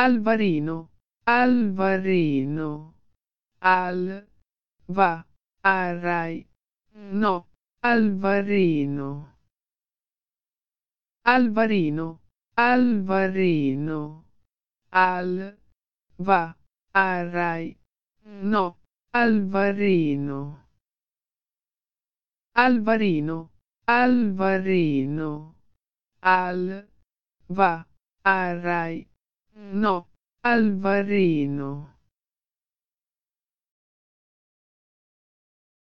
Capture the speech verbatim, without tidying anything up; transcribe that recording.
Alvarino, Alvarino. Al, va, arai, no, Alvarino. Alvarino, Alvarino. Al, va, arai, no, Alvarino. Alvarino, Alvarino. Al, va, arai, no, Alvarino.